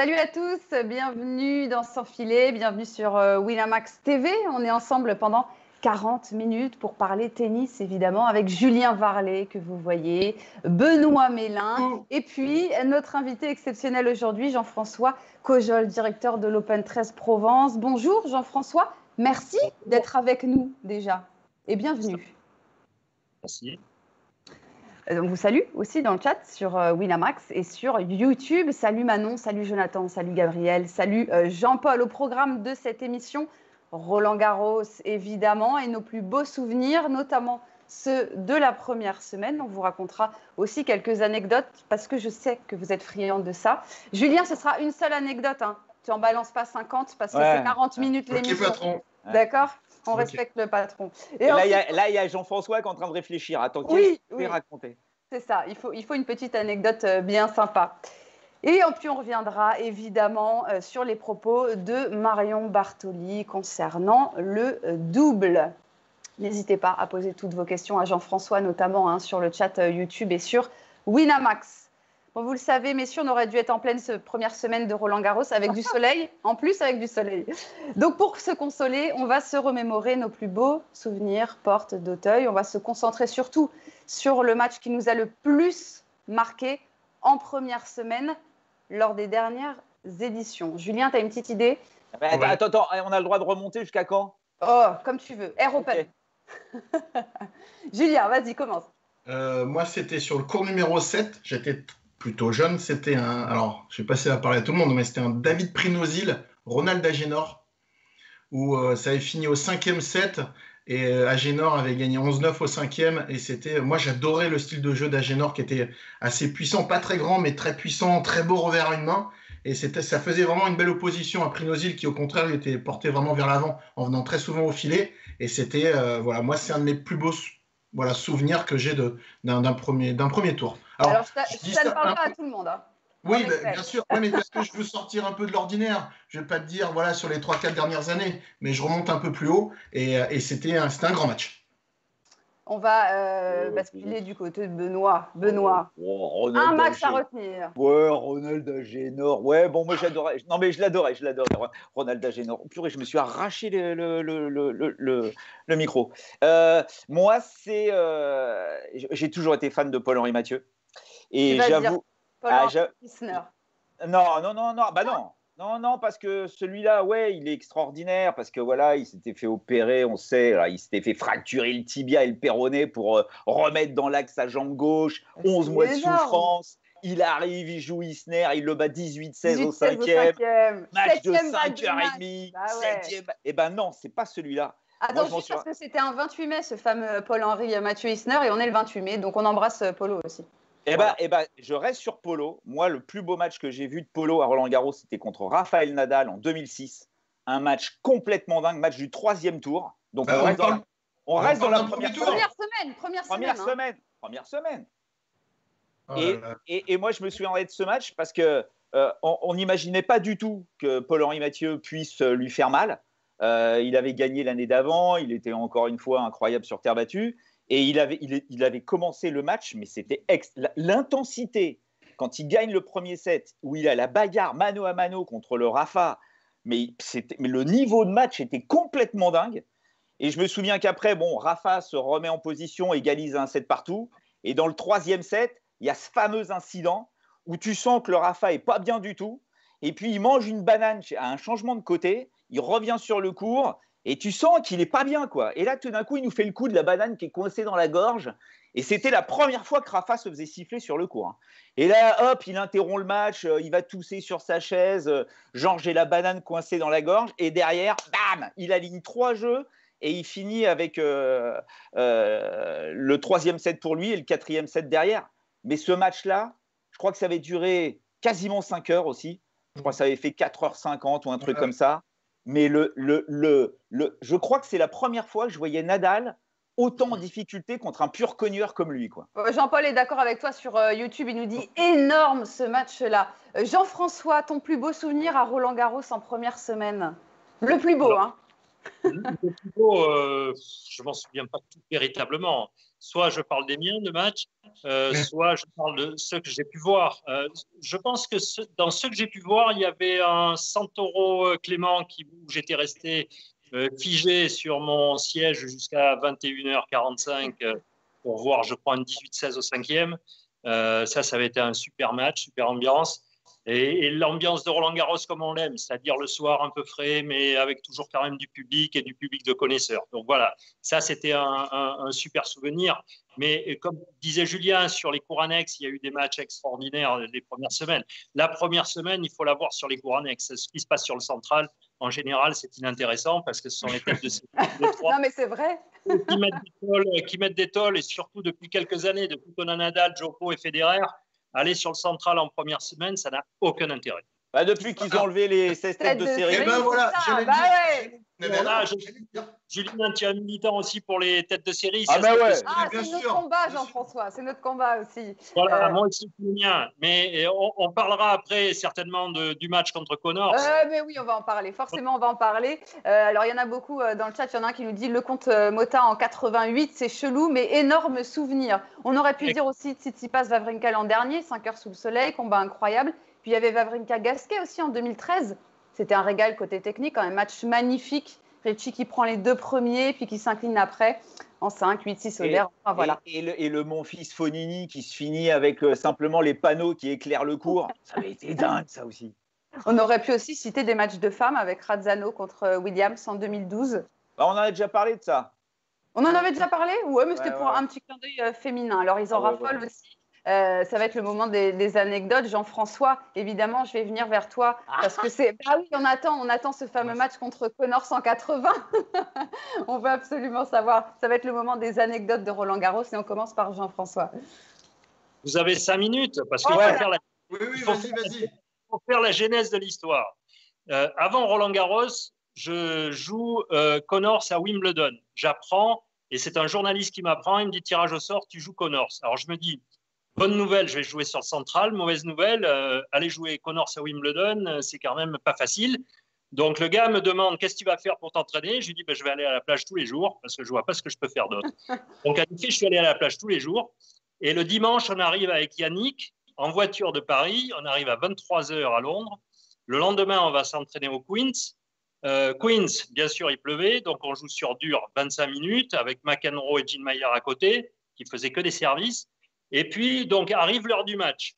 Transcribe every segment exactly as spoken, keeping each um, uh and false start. Salut à tous, bienvenue dans Sans Filet, bienvenue sur Winamax T V. On est ensemble pendant quarante minutes pour parler tennis, évidemment, avec Julien Varlet, que vous voyez, Benoît Mélin, et puis notre invité exceptionnel aujourd'hui, Jean-François Caujolle, directeur de l'Open treize Provence. Bonjour Jean-François, merci d'être avec nous déjà, et bienvenue. Merci. On vous salue aussi dans le chat sur Winamax et sur YouTube. Salut Manon, salut Jonathan, salut Gabriel, salut Jean-Paul. Au programme de cette émission, Roland-Garros évidemment et nos plus beaux souvenirs, notamment ceux de la première semaine. On vous racontera aussi quelques anecdotes parce que je sais que vous êtes friands de ça. Julien, ce sera une seule anecdote, hein. Tu n'en balances pas cinquante parce que ouais, c'est quarante minutes l'émission. D'accord ? On okay. respecte le patron. Et, et ensuite, là, il y a, a Jean-François qui est en train de réfléchir. Attends, oui, oui. raconter. C'est ça. Il faut, il faut une petite anecdote bien sympa. Et puis, on reviendra évidemment sur les propos de Marion Bartoli concernant le double. N'hésitez pas à poser toutes vos questions à Jean-François, notamment hein, sur le chat YouTube et sur Winamax. Bon, vous le savez, messieurs, on aurait dû être en pleine ce première semaine de Roland-Garros avec du soleil, en plus avec du soleil. Donc, pour se consoler, on va se remémorer nos plus beaux souvenirs porte d'Auteuil. On va se concentrer surtout sur le match qui nous a le plus marqué en première semaine lors des dernières éditions. Julien, tu as une petite idée ? bah, Attends, attends, on a le droit de remonter jusqu'à quand ? Oh, comme tu veux. Air Open. Okay. Julien, vas-y, commence. Euh, moi, c'était sur le cours numéro sept. J'étais plutôt jeune, c'était un, alors je ne sais pas si ça va parler à tout le monde, mais c'était un David Prinosil, Ronald Agénor, où euh, ça avait fini au cinquième set, et euh, Agénor avait gagné onze neuf au cinquième, et c'était, moi j'adorais le style de jeu d'Agénor qui était assez puissant, pas très grand, mais très puissant, très beau revers à une main, et ça faisait vraiment une belle opposition à Prinosil qui au contraire était porté vraiment vers l'avant, en venant très souvent au filet, et c'était, euh, voilà, moi c'est un de mes plus beaux voilà, souvenirs que j'ai d'un premier, d'un premier tour. Alors, Alors, je, ça ne parle un... pas à tout le monde. Hein. Oui, bah, bien sûr, ouais, mais parce que je veux sortir un peu de l'ordinaire. Je ne vais pas te dire voilà, sur les trois quatre dernières années, mais je remonte un peu plus haut et, et c'était un, un grand match. On va euh, basculer du côté de Benoît. Benoît, oh, oh, un match à retenir. Ouais, Ronald Agénor. Ouais, bon, moi j'adorais. Non, mais je l'adorais, je l'adorais. Ronald Agénor. Purée, je me suis arraché le, le, le, le, le, le micro. Euh, moi, c'est. Euh, j'ai toujours été fan de Paul-Henri Mathieu. Et j'avoue, ah, non, non, non, non, bah non, non, non, parce que celui-là, ouais, il est extraordinaire, parce que voilà, il s'était fait opérer, on sait, là, il s'était fait fracturer le tibia et le péroné pour euh, remettre dans l'axe sa jambe gauche, onze mois de souffrance. Il arrive, il joue Isner, il le bat dix-huit seize au cinquième, match de cinq heures trente, septième. Eh ben non, c'est pas celui-là. Attends, moi, juste parce que c'était un vingt-huit mai, ce fameux Paul-Henri Mathieu Isner, et on est le vingt-huit mai, donc on embrasse Polo aussi. Eh ben, eh ben, je reste sur Polo. Moi, le plus beau match que j'ai vu de Polo à Roland-Garros, c'était contre Raphaël Nadal en deux mille six. Un match complètement dingue, match du troisième tour. Donc, bah, on, on reste dans la, on on reste dans la première, tour. première semaine. Première, première semaine, semaine hein. Première semaine. Oh là là. Et, et, et moi, je me souviens de ce match parce qu'on euh, on n'imaginait pas du tout que Paul-Henri Mathieu puisse lui faire mal. Euh, il avait gagné l'année d'avant. Il était encore une fois incroyable sur terre battue. Et il avait, il, il avait commencé le match, mais c'était l'intensité. Quand il gagne le premier set, où il a la bagarre mano à mano contre le Rafa, mais, mais le niveau de match était complètement dingue. Et je me souviens qu'après, bon, Rafa se remet en position, égalise un set partout. Et dans le troisième set, il y a ce fameux incident où tu sens que le Rafa n'est pas bien du tout. Et puis, il mange une banane à un changement de côté. Il revient sur le court. Et tu sens qu'il n'est pas bien, quoi. Et là, tout d'un coup, il nous fait le coup de la banane qui est coincée dans la gorge. Et c'était la première fois que Rafa se faisait siffler sur le court. Et là, hop, il interrompt le match. Il va tousser sur sa chaise. Genre, j'ai la banane coincée dans la gorge. Et derrière, bam, il aligne trois jeux. Et il finit avec euh, euh, le troisième set pour lui et le quatrième set derrière. Mais ce match-là, je crois que ça avait duré quasiment cinq heures aussi. Je crois que ça avait fait quatre heures cinquante ou un truc ouais. comme ça. Mais le, le, le, le, je crois que c'est la première fois que je voyais Nadal autant en difficulté contre un pur cogneur comme lui. Jean-Paul est d'accord avec toi sur euh, YouTube. Il nous dit énorme ce match-là. Euh, Jean-François, ton plus beau souvenir à Roland-Garros en première semaine? Le plus beau, alors, hein. Le plus beau, euh, je ne m'en souviens pas tout véritablement. Soit je parle des miens de match, euh, soit je parle de ceux que j'ai pu voir. Euh, je pense que ce, dans ceux que j'ai pu voir, il y avait un Santoro Clément qui, où j'étais resté euh, figé sur mon siège jusqu'à vingt et une heures quarante-cinq euh, pour voir, je crois, un dix-huit seize au cinquième. Euh, ça, ça avait été un super match, super ambiance. Et, et l'ambiance de Roland-Garros comme on l'aime, c'est-à-dire le soir un peu frais, mais avec toujours quand même du public et du public de connaisseurs. Donc voilà, ça c'était un, un, un super souvenir. Mais comme disait Julien, sur les cours annexes, il y a eu des matchs extraordinaires les premières semaines. La première semaine, il faut la voir sur les cours annexes. Ce qui se passe sur le central, en général, c'est inintéressant parce que ce sont les têtes de ces trois. Non, mais c'est vrai. qui, mettent des tôles, qui mettent des tôles, et surtout depuis quelques années, depuis qu'on a Nadal, Djoko et Federer. Aller sur le central en première semaine, ça n'a aucun intérêt. Bah depuis qu'ils ont enlevé les seize têtes de série. Et ben voilà, ça, bah ouais. Voilà, je, Julien, tu es un militant aussi pour les têtes de série. Ah, ben bah ouais. Ah, c'est notre sûr. combat, Jean-François. C'est notre combat aussi. Voilà, euh... moi aussi, c'est le mien. Mais on, on parlera après certainement de, du match contre Connors. Euh, mais oui, on va en parler. Forcément, on va en parler. Euh, alors, il y en a beaucoup dans le chat. Il y en a un qui nous dit le compte Mota en quatre-vingt-huit, c'est chelou, mais énorme souvenir. On aurait pu Et... dire aussi Tsitsipas Wawrinka l'an dernier, cinq heures sous le soleil, combat incroyable. Puis il y avait Wawrinka-Gasquet aussi en deux mille treize. C'était un régal côté technique, un match magnifique. Ricci qui prend les deux premiers, puis qui s'incline après en cinq, huit, six au vert. Enfin, voilà. Et, et le, et le Monfils Fonini qui se finit avec euh, simplement les panneaux qui éclairent le court. Ça avait été dingue, ça aussi. On aurait pu aussi citer des matchs de femmes avec Razzano contre Williams en deux mille douze. Bah, on en a déjà parlé de ça. On en avait déjà parlé? Oui, mais c'était ouais, pour ouais. un petit clin d'œil euh, féminin. Alors, ils en oh, raffolent ouais, ouais. aussi. Euh, ça va être le moment des, des anecdotes. Jean-François, évidemment, je vais venir vers toi parce que c'est. Ah oui, on attend, on attend ce fameux match contre Connors cent quatre-vingts. On veut absolument savoir. Ça va être le moment des anecdotes de Roland-Garros et on commence par Jean-François. Vous avez cinq minutes parce qu'il oh, faut, voilà. la... oui, oui, faut, faut faire la genèse de l'histoire. Euh, avant Roland-Garros, je joue euh, Connors à Wimbledon. J'apprends et c'est un journaliste qui m'apprend. Il me dit tirage au sort, tu joues Connors. Alors je me dis. Bonne nouvelle, je vais jouer sur le central. Mauvaise nouvelle, euh, aller jouer Connors à Wimbledon, euh, c'est quand même pas facile. Donc le gars me demande qu'est-ce que tu vas faire pour t'entraîner. Je lui dis ben, je vais aller à la plage tous les jours parce que je vois pas ce que je peux faire d'autre. Donc en effet, je suis allé à la plage tous les jours. Et le dimanche, on arrive avec Yannick en voiture de Paris. On arrive à vingt-trois heures à Londres. Le lendemain, on va s'entraîner au Queens. Euh, Queens, bien sûr, il pleuvait, donc on joue sur dur vingt-cinq minutes avec McEnroe et Gene Mayer à côté qui faisaient que des services. Et puis, donc, arrive l'heure du match.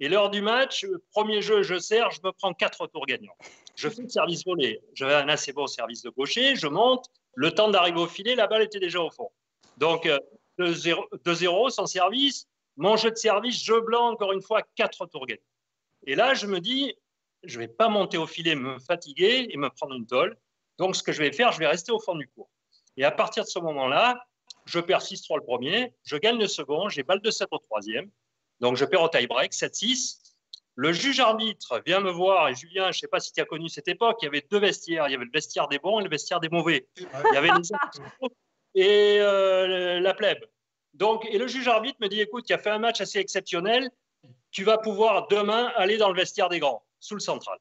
Et l'heure du match, premier jeu, je sers, je me prends quatre tours gagnants. Je fais le service volé. J'avais un assez bon service de gaucher, je monte. Le temps d'arriver au filet, la balle était déjà au fond. Donc, deux zéro sans service. Mon jeu de service, jeu blanc, encore une fois, quatre tours gagnants. Et là, je me dis, je ne vais pas monter au filet, me fatiguer et me prendre une tôle. Donc, ce que je vais faire, je vais rester au fond du court. Et à partir de ce moment-là, je perds six trois le premier, je gagne le second, j'ai balle de sept au troisième, donc je perds au tie-break, sept six. Le juge-arbitre vient me voir, et Julien, je ne sais pas si tu as connu cette époque, il y avait deux vestiaires, il y avait le vestiaire des bons et le vestiaire des mauvais. Il y avait les et euh, la plèbe. Donc, et le juge-arbitre me dit, écoute, tu as fait un match assez exceptionnel, tu vas pouvoir demain aller dans le vestiaire des grands, sous le central.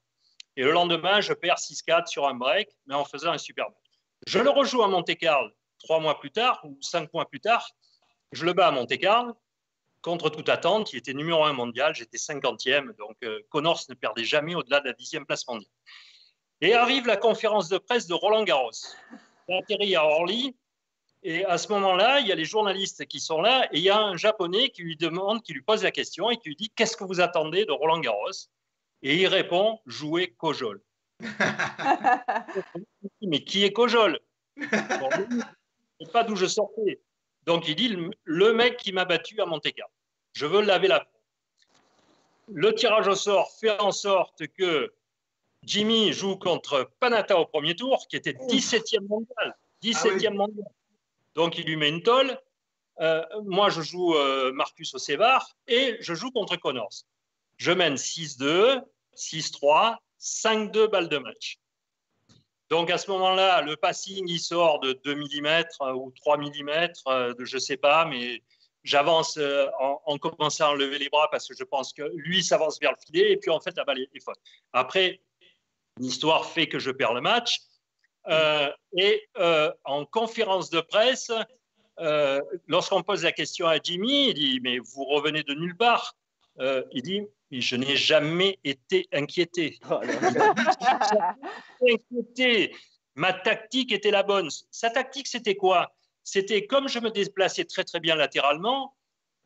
Et le lendemain, je perds six quatre sur un break, mais en faisant un super match. Je le rejoue à Monte-Carlo. Trois mois plus tard, ou cinq mois plus tard, je le bats à Monte-Carlo. Contre toute attente, il était numéro un mondial, j'étais cinquantième, donc euh, Connors ne perdait jamais au-delà de la dixième place mondiale. Et arrive la conférence de presse de Roland-Garros. J'atterris à Orly, et à ce moment-là, il y a les journalistes qui sont là, et il y a un Japonais qui lui demande, qui lui pose la question, et qui lui dit « Qu'est-ce que vous attendez de Roland-Garros ?» Et il répond « Jouer Caujolle. » Mais qui est Caujolle? Bon, pas d'où je sortais. Donc, il dit, le mec qui m'a battu à Monte-Carlo, je veux laver la peau. Le tirage au sort fait en sorte que Jimmy joue contre Panatta au premier tour, qui était dix-septième mondial. dix-septième ah oui. mondial. Donc, il lui met une tôle. Euh, moi, je joue euh, Marcus Ocevar et je joue contre Connors. Je mène six deux, six trois, cinq deux balles de match. Donc, à ce moment-là, le passing, il sort de deux millimètres ou trois millimètres, je ne sais pas, mais j'avance en, en commençant à enlever les bras parce que je pense que lui s'avance vers le filet et puis, en fait, la balle est faute. Après, l'histoire fait que je perds le match. Euh, et euh, en conférence de presse, euh, lorsqu'on pose la question à Jimmy, il dit « Mais vous revenez de nulle part euh, ». Il dit « Je n'ai jamais été inquiété. Oh, » inquiété. Ma tactique était la bonne. Sa tactique, c'était quoi? C'était comme je me déplaçais très très bien latéralement,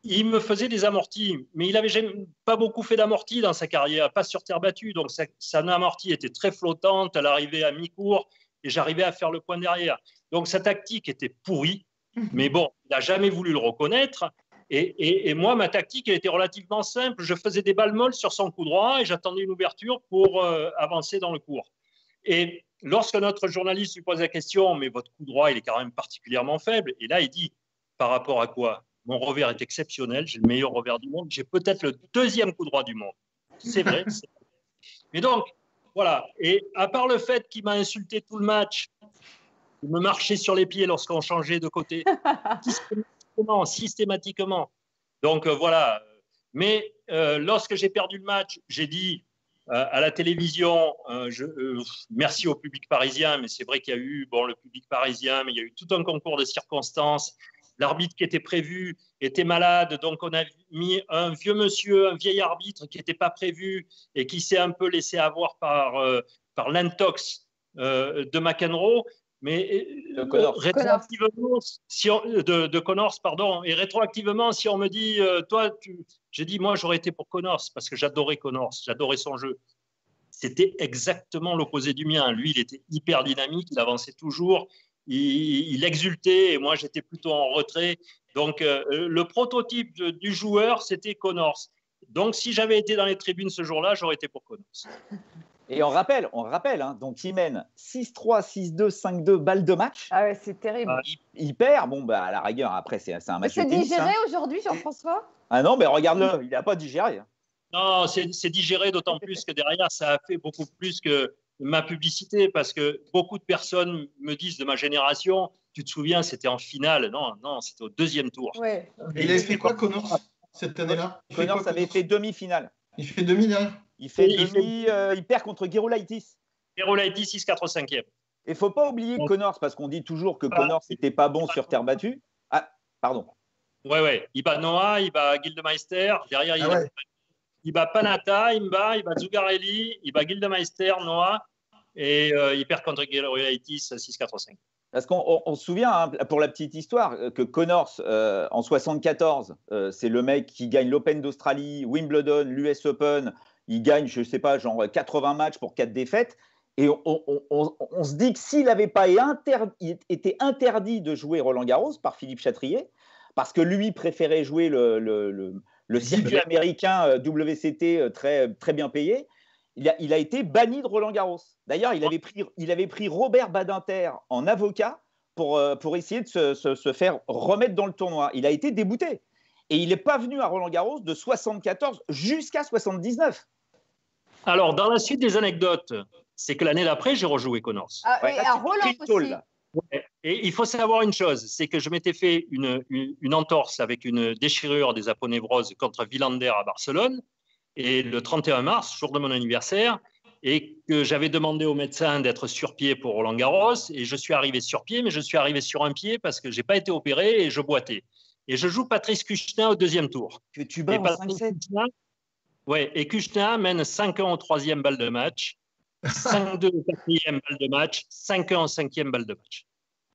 il me faisait des amortis. Mais il n'avait pas beaucoup fait d'amortis dans sa carrière, pas sur terre battue. Donc sa, sa amortie était très flottante, elle arrivait à mi-cours et j'arrivais à faire le point derrière. Donc sa tactique était pourrie, mais bon, il n'a jamais voulu le reconnaître. Et, et, et moi, ma tactique, elle était relativement simple. Je faisais des balles molles sur son coup droit et j'attendais une ouverture pour euh, avancer dans le cours. Et lorsque notre journaliste lui pose la question « Mais votre coup droit, il est quand même particulièrement faible », et là, il dit « Par rapport à quoi? Mon revers est exceptionnel, j'ai le meilleur revers du monde, j'ai peut-être le deuxième coup droit du monde. » C'est vrai, c'est vrai. Mais donc, voilà. Et à part le fait qu'il m'a insulté tout le match, il me marchait sur les pieds lorsqu'on changeait de côté, systématiquement, systématiquement. Donc, euh, voilà. Mais euh, lorsque j'ai perdu le match, j'ai dit… Euh, à la télévision, euh, je, euh, merci au public parisien, mais c'est vrai qu'il y a eu bon, le public parisien, mais il y a eu tout un concours de circonstances. L'arbitre qui était prévu était malade, donc on a mis un vieux monsieur, un vieil arbitre qui n'était pas prévu et qui s'est un peu laissé avoir par, euh, par l'intox euh, de McEnroe, mais de Connors. Rétroactivement, si on, de, de Connors, pardon, et rétroactivement, si on me dit, euh, toi, tu... j'ai dit, moi, j'aurais été pour Connors parce que j'adorais Connors, j'adorais son jeu. C'était exactement l'opposé du mien. Lui, il était hyper dynamique, il avançait toujours, il, il exultait, et moi, j'étais plutôt en retrait. Donc, euh, le prototype de, du joueur, c'était Connors. Donc, si j'avais été dans les tribunes ce jour-là, j'aurais été pour Connors. Et on rappelle, on rappelle, hein, donc il mène six trois, six deux, cinq deux, balles de match. Ah ouais, c'est terrible. Euh, il, il perd, bon, bah, à la rigueur, après, c'est un match. C'est digéré hein. Aujourd'hui, Jean-François? Ah non, mais regarde-le, il n'a pas digéré. Non, c'est digéré, d'autant plus que derrière, ça a fait beaucoup plus que ma publicité, parce que beaucoup de personnes me disent de ma génération, tu te souviens, c'était en finale. Non, non, c'était au deuxième tour. Ouais. Et il avait fait quoi, Connors, cette année-là? Connors avait fait demi-finale. Il fait demi, là. Il fait demi, il, fait... euh, il perd contre Guerrillaitis. Guerrillaitis, six quatre cinquième. Et il ne faut pas oublier donc... Connors, parce qu'on dit toujours que ah, Connors n'était pas bon sur terre battue. Ah, pardon. Oui, oui. Il bat Noah, il bat Gildemeister. Derrière, il, ah, bat... Ouais. il bat Panatta, il bat, il bat Zugarelli, il bat Gildemeister, Noah. Et euh, il perd contre Guerrillaitis, six quatre cinq. Parce qu'on se souvient, hein, pour la petite histoire, que Connors, euh, en soixante-quatorze, euh, c'est le mec qui gagne l'Open d'Australie, Wimbledon, l'U S Open. Il gagne, je ne sais pas, genre quatre-vingts matchs pour quatre défaites. Et on, on, on, on se dit que s'il n'avait pas été interdit de jouer Roland-Garros par Philippe Chatrier, parce que lui préférait jouer le, le, le, le circuit américain W C T très, très bien payé, il a, il a été banni de Roland-Garros. D'ailleurs, il, il avait pris Robert Badinter en avocat pour, pour essayer de se, se, se faire remettre dans le tournoi. Il a été débouté. Et il n'est pas venu à Roland-Garros de soixante-quatorze jusqu'à soixante-dix-neuf. Alors, dans la suite des anecdotes, c'est que l'année d'après, j'ai rejoué Connors. Ah, ouais, et là, à Roland aussi. Et il faut savoir une chose, c'est que je m'étais fait une, une, une entorse avec une déchirure des aponevroses contre Villander à Barcelone, et le trente et un mars, jour de mon anniversaire, et que j'avais demandé au médecin d'être sur pied pour Roland-Garros, et je suis arrivé sur pied, mais je suis arrivé sur un pied parce que je n'ai pas été opéré et je boitais. Et je joue Patrice Kuchna au deuxième tour. Que tu bats en cinq sept. Ouais, et Kuchna mène cinq un au troisième balle de match, cinq deux au quatrième balle de match, cinq un au cinquième balle de match.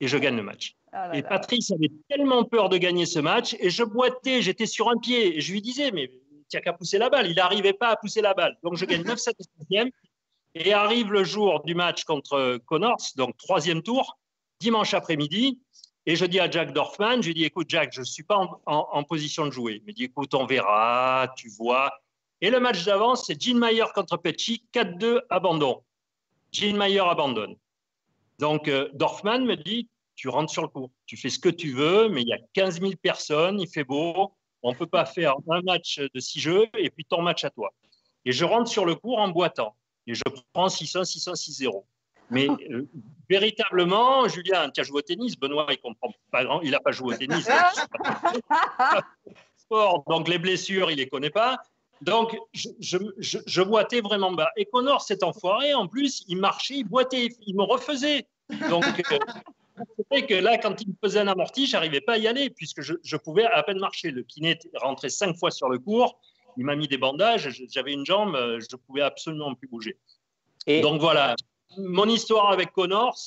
Et je gagne le match. Oh là là. Et Patrice avait tellement peur de gagner ce match, et je boitais, j'étais sur un pied, et je lui disais, mais tu n'as qu'à pousser la balle. Il n'arrivait pas à pousser la balle. Donc je gagne neuf sept au cinquième, et arrive le jour du match contre Connors, donc troisième tour, dimanche après-midi. Et je dis à Jack Dorfman, je lui dis, écoute Jack, je ne suis pas en, en, en position de jouer. Il me dit, écoute, on verra, tu vois. Et le match d'avant, c'est Gene Mayer contre Petit, quatre deux, abandon. Gene Mayer abandonne. Donc euh, Dorfman me dit, tu rentres sur le court, tu fais ce que tu veux, mais il y a quinze mille personnes, il fait beau, on ne peut pas faire un match de six jeux et puis ton match à toi. Et je rentre sur le court en boitant. Et je prends six un, six un, six zéro. Mais euh, véritablement, Julien, tu as joué au tennis. Benoît, il comprend pas grand, il n'a pas joué au tennis. Donc, donc les blessures, il ne les connaît pas. Donc, je, je, je, je boitais vraiment bas. Et Connors, cet enfoiré, en plus, il marchait, il boitait, il me refaisait. Donc, euh, c'est que là, quand il me faisait un amorti, je n'arrivais pas à y aller, puisque je, je pouvais à peine marcher. Le kiné rentrait cinq fois sur le court, il m'a mis des bandages, j'avais une jambe, je ne pouvais absolument plus bouger. Et donc, voilà, mon histoire avec Connors,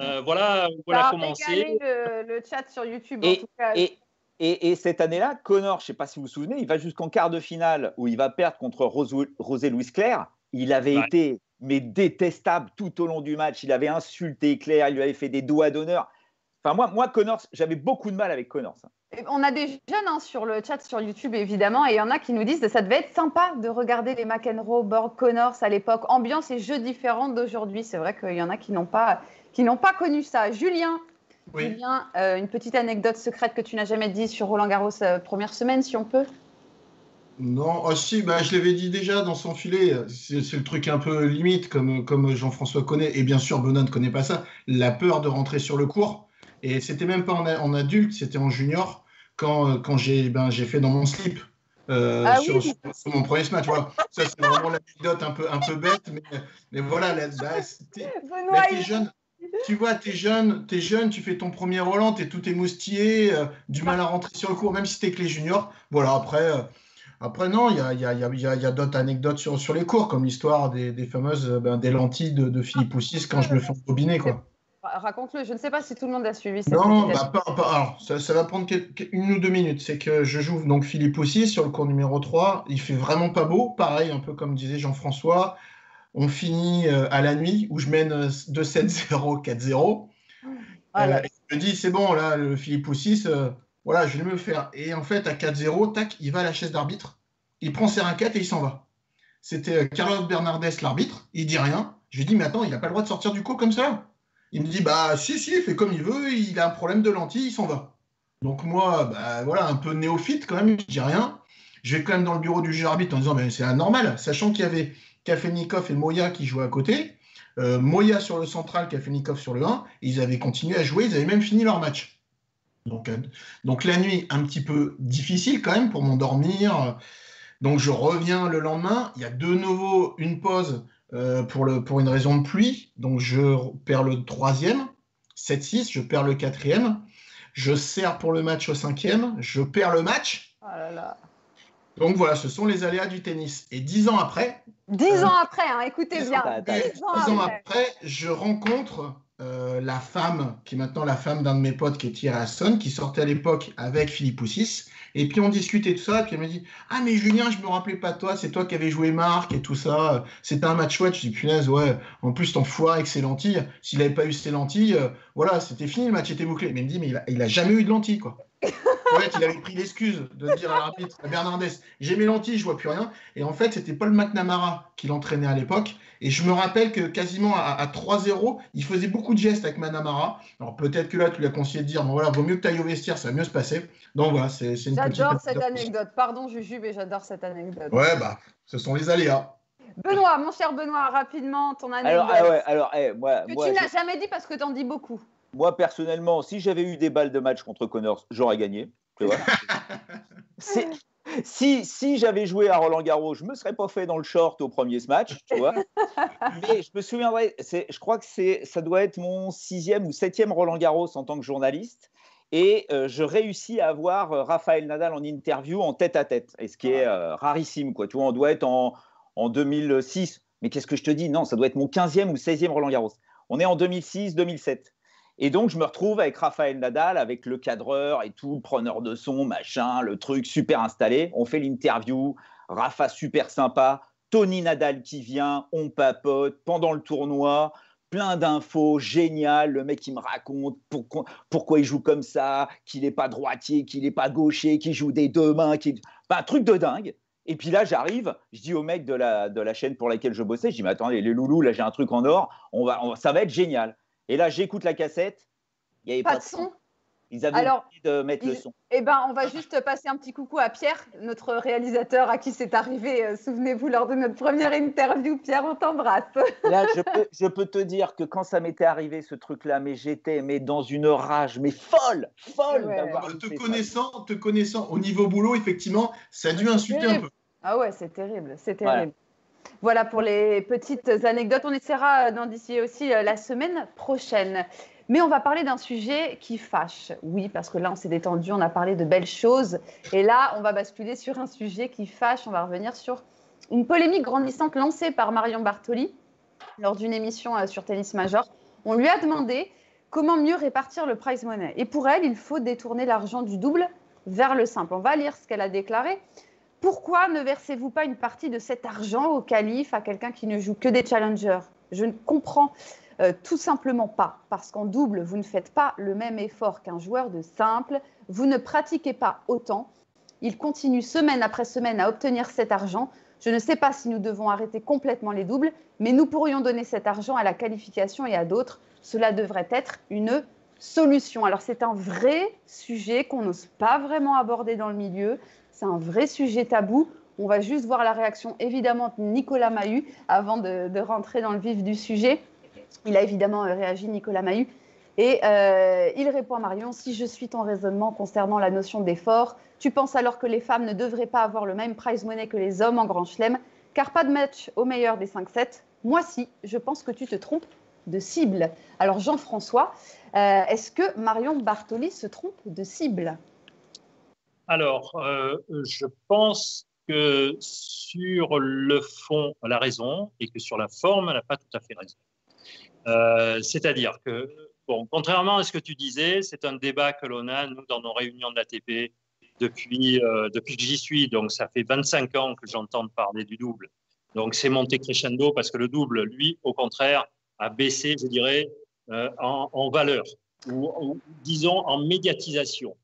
euh, voilà, voilà commencé. Le, le chat sur YouTube, et, en tout cas. Et... Et, et cette année-là, Connors, je ne sais pas si vous vous souvenez, il va jusqu'en quart de finale où il va perdre contre José Luis Clerc. Il avait ouais. été mais détestable tout au long du match. Il avait insulté Clerc, il lui avait fait des doigts d'honneur. Enfin, moi, moi Connors, j'avais beaucoup de mal avec Connors. On a des jeunes hein, sur le chat, sur YouTube, évidemment, et il y en a qui nous disent que ça devait être sympa de regarder les McEnroe, Borg, Connors à l'époque. Ambiance et jeux différents d'aujourd'hui. C'est vrai qu'il y en a qui n'ont pas, qui n'ont pas connu ça. Julien. Oui. Julien, euh, une petite anecdote secrète que tu n'as jamais dit sur Roland-Garros euh, première semaine, si on peut. Non, oh, si, bah, je l'avais dit déjà dans son filet. C'est le truc un peu limite, comme, comme Jean-François connaît, et bien sûr Benoît ne connaît pas ça, la peur de rentrer sur le court. Et c'était même pas en, en adulte, c'était en junior, quand, quand j'ai ben, j'ai fait dans mon slip. Euh, ah sur, oui. sur, sur mon premier match, voilà. Ça c'est vraiment l'anecdote un peu, un peu bête, mais, mais voilà, là, là, c'était, Benoît, là, t'es jeune. Tu vois, t'es jeune, t'es jeune, tu fais ton premier Roland, t'es tout émoustillé, euh, du mal à rentrer sur le court, même si t'es que les juniors. Voilà, après, euh, après non, il y a, y a, y a, y a, y a d'autres anecdotes sur, sur les cours, comme l'histoire des, des fameuses ben, des lentilles de, de Philippoussis quand je me fais embobiner, quoi. Raconte-le, je ne sais pas si tout le monde a suivi. Non, bah, pas, pas, alors, ça, ça va prendre une ou deux minutes. C'est que je joue donc Philippoussis sur le cours numéro trois, il fait vraiment pas beau, pareil, un peu comme disait Jean-François. On finit à la nuit où je mène deux sept zéro, quatre zéro. Voilà. Euh, je me dis, c'est bon, là, le Philippoussis, euh, voilà, je vais me le faire. Et en fait, à quatre zéro, tac, il va à la chaise d'arbitre, il prend ses raquettes et il s'en va. C'était Carlos Bernardès, l'arbitre, il dit rien. Je lui dis, mais attends, il n'a pas le droit de sortir du coup comme ça. Il me dit, bah, si, si, il fait comme il veut, il a un problème de lentille, il s'en va. Donc, moi, bah, voilà, un peu néophyte quand même, je dis rien. Je vais quand même dans le bureau du juge arbitre en disant, mais c'est anormal, sachant qu'il y avait Kafelnikov et Moya qui jouaient à côté, euh, Moya sur le central, Kafelnikov sur le un, et ils avaient continué à jouer, ils avaient même fini leur match. Donc, euh, donc la nuit, un petit peu difficile quand même pour m'endormir. Donc je reviens le lendemain, il y a de nouveau une pause euh, pour, le, pour une raison de pluie, donc je perds le troisième, sept six, je perds le quatrième, je serre pour le match au cinquième, je perds le match. Oh là là. Donc voilà, ce sont les aléas du tennis. Et dix ans après... Dix ans après, hein, écoutez bien. Dix ans après, je rencontre euh, la femme, qui est maintenant la femme d'un de mes potes, qui est Thierry Hasson, qui sortait à l'époque avec Philippoussis. Et puis on discutait de ça, et puis elle me dit « Ah mais Julien, je me rappelais pas de toi, c'est toi qui avais joué Marc et tout ça. C'était un match chouette. » Je dis « Punaise, ouais, en plus ton foire avec ses lentilles, s'il n'avait pas eu ses lentilles, euh, voilà, c'était fini, le match était bouclé. » Mais elle me dit « Mais il a, il a jamais eu de lentilles, quoi. » En fait, il avait pris l'excuse de dire à l'arbitre à Bernardès, j'ai mes lentilles, je vois plus rien. Et en fait, c'était Paul McNamara qui l'entraînait à l'époque. Et je me rappelle que quasiment à, à trois zéro, il faisait beaucoup de gestes avec McNamara. Alors peut-être que là, tu lui as conseillé de dire, mais voilà, vaut mieux que tu ailles au vestiaire, ça va mieux se passer. Donc voilà, c'est une petite... J'adore cette anecdote. Pardon, Juju, mais j'adore cette anecdote. Ouais, bah, ce sont les aléas. Benoît, mon cher Benoît, rapidement, ton anecdote. Alors, ah ouais, alors, eh, moi, que moi, tu ne l'as jamais dit parce que tu en dis beaucoup. Moi, personnellement, si j'avais eu des balles de match contre Connors, j'aurais gagné. Tu vois. si si, si j'avais joué à Roland-Garros, je ne me serais pas fait dans le short au premier match. Tu vois. Mais je me souviendrai, je crois que ça doit être mon sixième ou septième Roland-Garros en tant que journaliste. Et euh, je réussis à avoir euh, Raphaël Nadal en interview en tête-à-tête. Et ce qui est euh, rarissime. Quoi. Tu vois, on doit être en, en deux mille six. Mais qu'est-ce que je te dis? Non, ça doit être mon quinzième ou seizième Roland-Garros. On est en deux mille six deux mille sept. Et donc, je me retrouve avec Raphaël Nadal, avec le cadreur et tout, preneur de son, machin, le truc super installé. On fait l'interview, Rafa super sympa, Tony Nadal qui vient, on papote pendant le tournoi, plein d'infos, génial. Le mec, il me raconte pourquoi, pourquoi il joue comme ça, qu'il n'est pas droitier, qu'il n'est pas gaucher, qu'il joue des deux mains. Qu'il... Ben, un truc de dingue. Et puis là, j'arrive, je dis au mec de la, de la chaîne pour laquelle je bossais, je dis « Mais attendez, les loulous, là, j'ai un truc en or, on va, on, ça va être génial ». Et là, j'écoute la cassette. Il n'y avait pas, pas de son. son. Ils avaient Alors, envie de mettre il, le son. Eh ben, on va juste passer un petit coucou à Pierre, notre réalisateur à qui c'est arrivé. Euh, Souvenez-vous, lors de notre première interview, Pierre, on t'embrasse. Là, je peux, je peux te dire que quand ça m'était arrivé, ce truc-là, mais j'étais mais dans une rage, mais folle, folle ouais. d'avoir… Te connaissant, te connaissant au niveau boulot, effectivement, ça a dû insulter un peu. Ah ouais, c'est terrible, c'est terrible. Ouais. Voilà pour les petites anecdotes. On essaiera d'en d'ici aussi la semaine prochaine. Mais on va parler d'un sujet qui fâche. Oui, parce que là, on s'est détendu, on a parlé de belles choses. Et là, on va basculer sur un sujet qui fâche. On va revenir sur une polémique grandissante lancée par Marion Bartoli lors d'une émission sur Tennis Major. On lui a demandé comment mieux répartir le prize money. Et pour elle, il faut détourner l'argent du double vers le simple. On va lire ce qu'elle a déclaré. « Pourquoi ne versez-vous pas une partie de cet argent au calife, à quelqu'un qui ne joue que des challengers ? Je ne comprends Euh, tout simplement pas, parce qu'en double, vous ne faites pas le même effort qu'un joueur de simple, vous ne pratiquez pas autant. Il continue semaine après semaine à obtenir cet argent. Je ne sais pas si nous devons arrêter complètement les doubles, mais nous pourrions donner cet argent à la qualification et à d'autres. Cela devrait être une solution. » Alors c'est un vrai sujet qu'on n'ose pas vraiment aborder dans le milieu, c'est un vrai sujet tabou. On va juste voir la réaction évidemment de Nicolas Mahut avant de, de rentrer dans le vif du sujet. Il a évidemment réagi, Nicolas Mahut, et euh, il répond à Marion « Si je suis ton raisonnement concernant la notion d'effort, tu penses alors que les femmes ne devraient pas avoir le même prize money que les hommes en grand chelem, car pas de match au meilleur des cinq sets. Moi, si, je pense que tu te trompes de cible. » Alors Jean-François, euh, est-ce que Marion Bartoli se trompe de cible ? Alors, euh, je pense que sur le fond, elle a raison, et que sur la forme, elle n'a pas tout à fait raison. Euh, c'est-à-dire que, bon, contrairement à ce que tu disais, c'est un débat que l'on a, nous, dans nos réunions de l'A T P, depuis, euh, depuis que j'y suis. Donc, ça fait vingt-cinq ans que j'entends parler du double. Donc, c'est monté crescendo parce que le double, lui, au contraire, a baissé, je dirais, euh, en, en valeur ou, ou, disons, en médiatisation.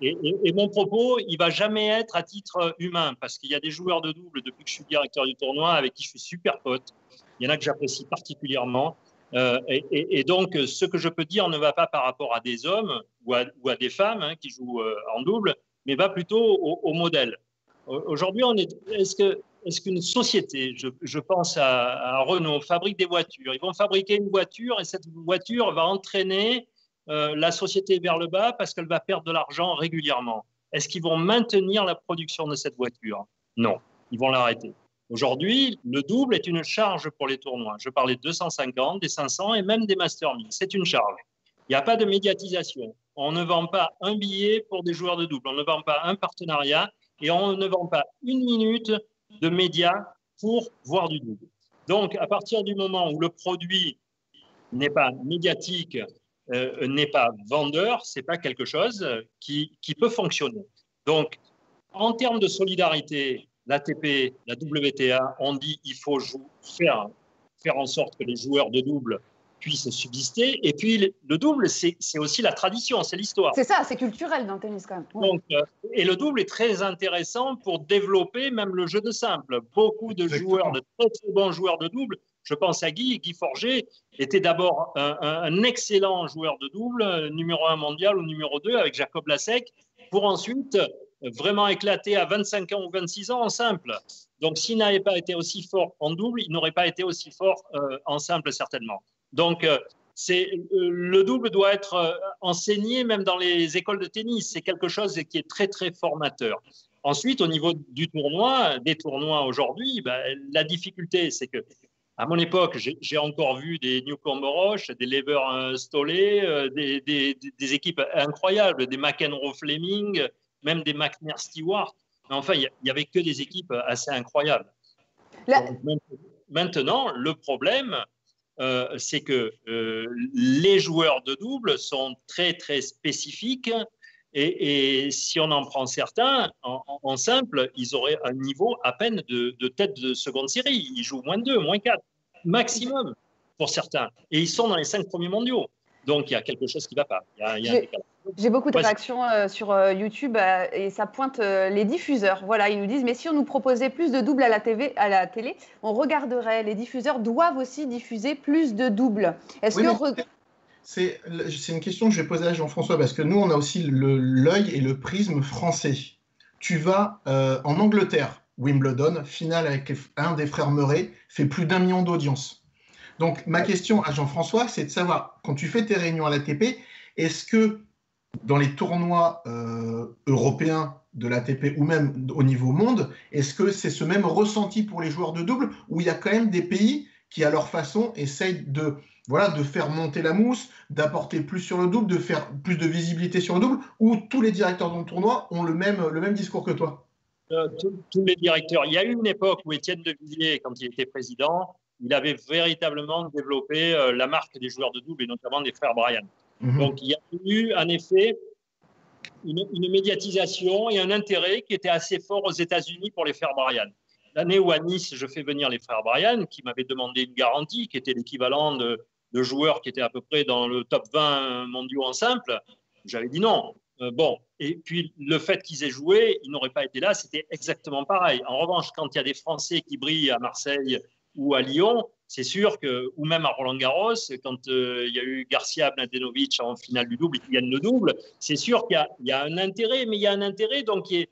Et, et, et mon propos, il ne va jamais être à titre humain parce qu'il y a des joueurs de double, depuis que je suis directeur du tournoi, avec qui je suis super pote. Il y en a que j'apprécie particulièrement. Euh, et, et, et donc, ce que je peux dire ne va pas par rapport à des hommes ou à, ou à des femmes hein, qui jouent euh, en double, mais va plutôt au, au modèle. Aujourd'hui, on est, est-ce que, est-ce qu'une société, je, je pense à, à Renault, fabrique des voitures. Ils vont fabriquer une voiture et cette voiture va entraîner euh, la société vers le bas parce qu'elle va perdre de l'argent régulièrement. Est-ce qu'ils vont maintenir la production de cette voiture ? Non, ils vont l'arrêter. Aujourd'hui, le double est une charge pour les tournois. Je parlais de deux cent cinquante, des cinq cents et même des Masters mille. C'est une charge. Il n'y a pas de médiatisation. On ne vend pas un billet pour des joueurs de double. On ne vend pas un partenariat et on ne vend pas une minute de médias pour voir du double. Donc, à partir du moment où le produit n'est pas médiatique, euh, n'est pas vendeur, ce n'est pas quelque chose qui, qui peut fonctionner. Donc, en termes de solidarité, l'A T P, la W T A, on dit qu'il faut faire, faire en sorte que les joueurs de double puissent subsister. Et puis, le double, c'est, c'est aussi la tradition, c'est l'histoire. C'est ça, c'est culturel dans le tennis quand même. Ouais. Donc, et le double est très intéressant pour développer même le jeu de simple. Beaucoup de Exactement. joueurs, de très, très bons joueurs de double, je pense à Guy, Guy Forget, était d'abord un, un excellent joueur de double, numéro un mondial ou numéro deux avec Jacob Lasek, pour ensuite vraiment éclaté à vingt-cinq ans ou vingt-six ans en simple. Donc, s'il n'avait pas été aussi fort en double, il n'aurait pas été aussi fort euh, en simple, certainement. Donc, euh, c'est, euh, le double doit être euh, enseigné même dans les écoles de tennis. C'est quelque chose qui est très, très formateur. Ensuite, au niveau du tournoi, des tournois aujourd'hui, bah, la difficulté, c'est que, à mon époque, j'ai, j'ai encore vu des Newcombe Roche, des Lever euh, Stolley, euh, des, des, des équipes incroyables, des McEnroe Fleming, même des McNair Stewart. Mais enfin, il n'y avait que des équipes assez incroyables. La... Donc, maintenant, le problème, euh, c'est que euh, les joueurs de double sont très, très spécifiques. Et, et si on en prend certains, en, en simple, ils auraient un niveau à peine de, de tête de seconde série. Ils jouent moins deux, moins quatre, maximum pour certains. Et ils sont dans les cinq premiers mondiaux. Donc, il y a quelque chose qui ne va pas. Il y a, il y a un décalage. J'ai beaucoup de réactions euh, sur euh, YouTube euh, et ça pointe euh, les diffuseurs. Voilà, ils nous disent, mais si on nous proposait plus de doubles à la T V, à la télé, on regarderait. Les diffuseurs doivent aussi diffuser plus de doubles. Est-ce oui, que re... c'est, c'est une question que je vais poser à Jean-François parce que nous, on a aussi le, l'œil et le prisme français. Tu vas euh, en Angleterre, Wimbledon, finale avec un des frères Murray, fait plus d'un million d'audience. Donc, ma question à Jean-François, c'est de savoir, quand tu fais tes réunions à l'A T P, est-ce que dans les tournois euh, européens de l'A T P ou même au niveau monde, est-ce que c'est ce même ressenti pour les joueurs de double où il y a quand même des pays qui, à leur façon, essayent de, voilà, de faire monter la mousse, d'apporter plus sur le double, de faire plus de visibilité sur le double, où tous les directeurs de tournoi ont le même, le même discours que toi? euh, tous, tous les directeurs. Il y a eu une époque où Étienne de Villiers, quand il était président, il avait véritablement développé euh, la marque des joueurs de double et notamment des frères Bryan. Mmh. Donc, il y a eu, en effet, une, une médiatisation et un intérêt qui était assez fort aux États-Unis pour les frères Bryan. L'année où à Nice, je fais venir les frères Bryan, qui m'avaient demandé une garantie, qui était l'équivalent de, de joueurs qui étaient à peu près dans le top vingt mondiaux en simple, j'avais dit non. Euh, bon, et puis le fait qu'ils aient joué, ils n'auraient pas été là, c'était exactement pareil. En revanche, quand il y a des Français qui brillent à Marseille ou à Lyon, c'est sûr que, ou même à Roland-Garros, quand euh, il y a eu Garcia Mladenovic en finale du double et qui gagne le double, c'est sûr qu'il y, y a un intérêt, mais il y a un intérêt donc, qui est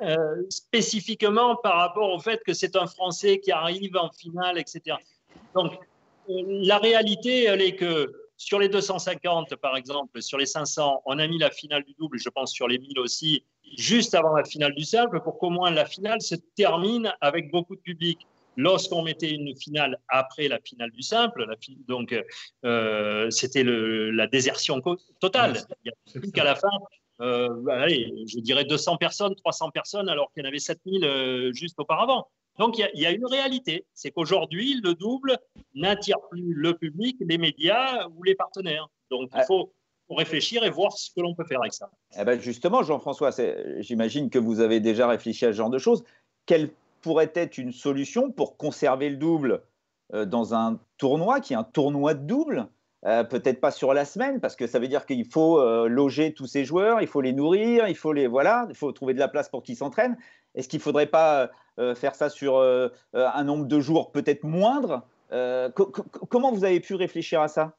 euh, spécifiquement par rapport au fait que c'est un Français qui arrive en finale, et cetera. Donc, euh, la réalité, elle est que sur les deux cent cinquante, par exemple, sur les cinq cents, on a mis la finale du double, je pense sur les mille aussi, juste avant la finale du simple, pour qu'au moins la finale se termine avec beaucoup de public. Lorsqu'on mettait une finale après la finale du simple, la fi donc euh, c'était la désertion totale. Il n'y a plus qu'à la fin, euh, allez, je dirais deux cents personnes, trois cents personnes, alors qu'il y en avait sept mille euh, juste auparavant. Donc il y, y a une réalité, c'est qu'aujourd'hui, le double n'attire plus le public, les médias ou les partenaires. Donc il faut réfléchir et voir ce que l'on peut faire avec ça. Eh ben justement, Jean-François, j'imagine que vous avez déjà réfléchi à ce genre de choses. Quel pourrait être une solution pour conserver le double euh, dans un tournoi qui est un tournoi de double, euh, peut-être pas sur la semaine, parce que ça veut dire qu'il faut euh, loger tous ces joueurs, il faut les nourrir, il faut les voilà, il faut trouver de la place pour qu'ils s'entraînent. Est-ce qu'il ne faudrait pas euh, faire ça sur euh, un nombre de jours peut-être moindre euh, co co Comment vous avez pu réfléchir à ça?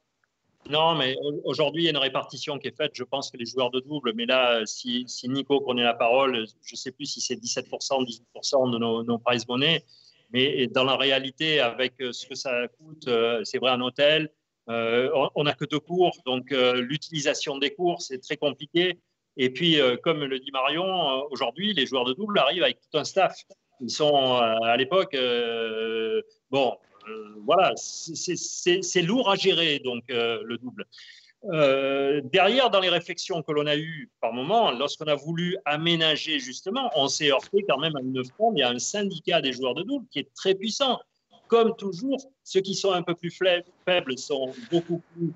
Non, mais aujourd'hui, il y a une répartition qui est faite. Je pense que les joueurs de double, mais là, si, si Nico prenait la parole, je ne sais plus si c'est dix-sept pour cent, dix-huit pour cent de nos, nos prize money, mais dans la réalité, avec ce que ça coûte, c'est vrai, un hôtel, euh, on n'a que deux cours, donc euh, l'utilisation des cours, c'est très compliqué. Et puis, euh, comme le dit Marion, aujourd'hui, les joueurs de double arrivent avec tout un staff. Ils sont, à l'époque, euh, bon... Euh, voilà, c'est lourd à gérer, donc, euh, le double. Euh, derrière, dans les réflexions que l'on a eues par moment, lorsqu'on a voulu aménager, justement, on s'est heurté quand même à une fronde et à un syndicat des joueurs de double qui est très puissant. Comme toujours, ceux qui sont un peu plus faibles sont beaucoup plus,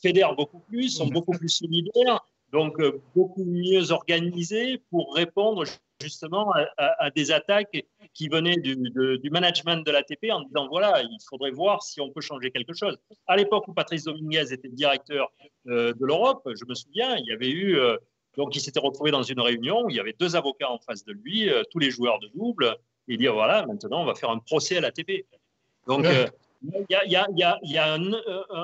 fédèrent beaucoup plus, sont beaucoup plus solidaires, donc euh, beaucoup mieux organisés pour répondre justement à, à, à des attaques qui venaient du, de, du management de l'A T P en disant voilà, il faudrait voir si on peut changer quelque chose. À l'époque où Patrice Dominguez était directeur euh, de l'Europe, je me souviens, il y avait eu, euh, donc il s'était retrouvé dans une réunion où il y avait deux avocats en face de lui, euh, tous les joueurs de double, et il dit voilà, maintenant on va faire un procès à l'A T P. Donc il euh, y a, y a, y a, y a un, euh,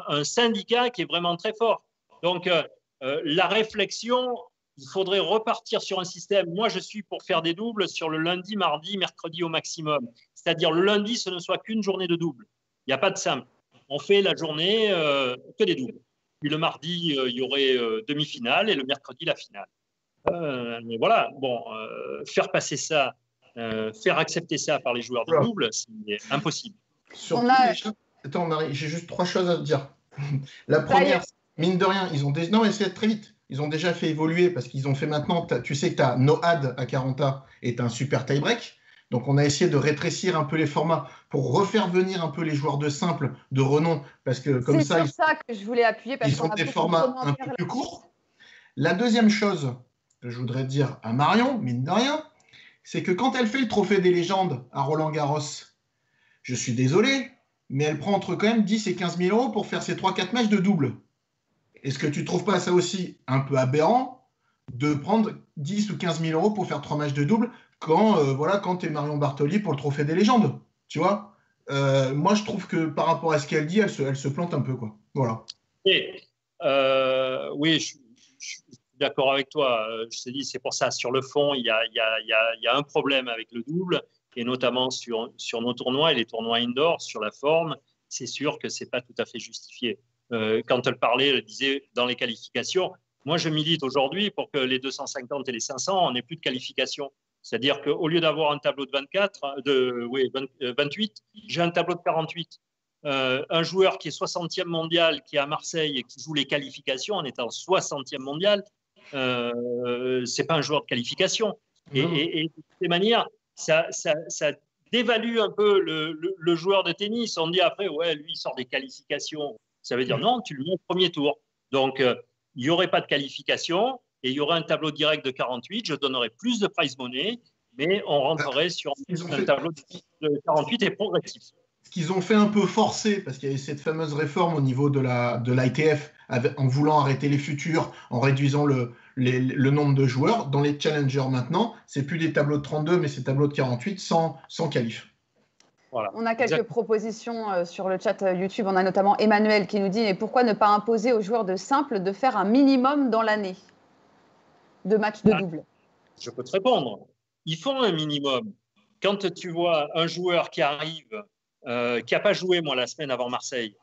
un syndicat qui est vraiment très fort. Donc euh, euh, la réflexion. Il faudrait repartir sur un système. Moi, je suis pour faire des doubles sur le lundi, mardi, mercredi au maximum. C'est-à-dire le lundi, ce ne soit qu'une journée de double. Il n'y a pas de simple. On fait la journée euh, que des doubles. Puis le mardi, il euh, y aurait euh, demi-finale et le mercredi, la finale. Euh, mais voilà, bon, euh, faire passer ça, euh, faire accepter ça par les joueurs de double, c'est impossible. Sur On a... les... Attends, Marie, j'ai juste trois choses à te dire. La première, mine de rien, ils ont des... Non, mais c'est très vite. Ils ont déjà fait évoluer parce qu'ils ont fait maintenant, tu sais que tu as Noah à quarante et tu as un super tie-break. Donc, on a essayé de rétrécir un peu les formats pour refaire venir un peu les joueurs de simple, de renom. parce que comme ça, C'est sur ça que je voulais appuyer. Parce ils ont des formats un peu plus courts. La deuxième chose que je voudrais dire à Marion, mine de rien, c'est que quand elle fait le trophée des légendes à Roland-Garros, je suis désolé, mais elle prend entre quand même dix et quinze mille euros pour faire ses trois quatre matchs de double. Est-ce que tu ne trouves pas ça aussi un peu aberrant de prendre dix ou quinze mille euros pour faire trois matchs de double quand, euh, voilà, quand tu es Marion Bartoli pour le trophée des légendes, tu vois euh, Moi, je trouve que par rapport à ce qu'elle dit, elle se, elle se plante un peu, quoi. Voilà. Et, euh, oui, je, je suis d'accord avec toi. Je t'ai dit, c'est pour ça, sur le fond, il y a, y a, y a, y a un problème avec le double, et notamment sur, sur nos tournois et les tournois indoor, sur la forme, c'est sûr que ce n'est pas tout à fait justifié. Euh, quand elle parlait, elle disait dans les qualifications, Moi, je milite aujourd'hui pour que les deux cent cinquante et les cinq cents, on n'ait plus de qualification. C'est-à-dire qu'au lieu d'avoir un tableau de, vingt-quatre, de oui, vingt, euh, vingt-huit, j'ai un tableau de quarante-huit. Euh, un joueur qui est soixantième mondial, qui est à Marseille et qui joue les qualifications en étant soixantième mondial, euh, ce n'est pas un joueur de qualification. Et, et, et de ces manières, ça, ça, ça dévalue un peu le, le, le joueur de tennis. On dit après, ouais, lui, il sort des qualifications. Ça veut dire non, tu le mets au premier tour. Donc, euh, il n'y aurait pas de qualification et il y aurait un tableau direct de quarante-huit. Je donnerais plus de prize money, mais on rentrerait sur un tableau de quarante-huit et progressif. Ce qu'ils ont fait un peu forcé, parce qu'il y a eu cette fameuse réforme au niveau de la de l'I T F, en voulant arrêter les futurs, en réduisant le, les, le nombre de joueurs. Dans les challengers maintenant, c'est plus des tableaux de trente-deux, mais c'est tableaux de quarante-huit sans, sans qualif. Voilà. On a quelques exact. propositions sur le chat YouTube. On a notamment Emmanuel qui nous dit « Mais pourquoi ne pas imposer aux joueurs de simple de faire un minimum dans l'année de matchs de double ?» Je peux te répondre. Ils font un minimum. Quand tu vois un joueur qui arrive, euh, qui n'a pas joué, moi, la semaine avant Marseille,